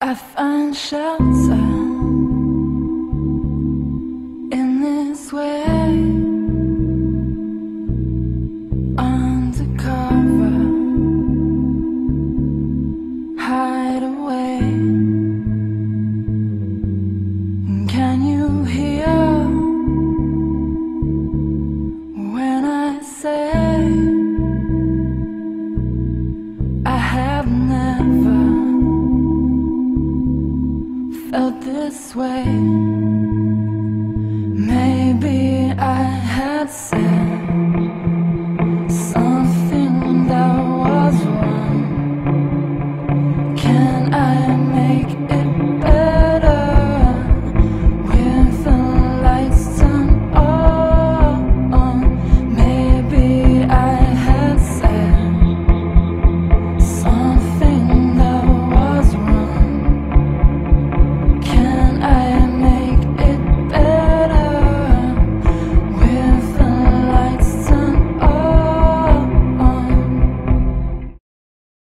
I find shelter in this way, undercover, hide away. Can you hear when I say I have never felt this way?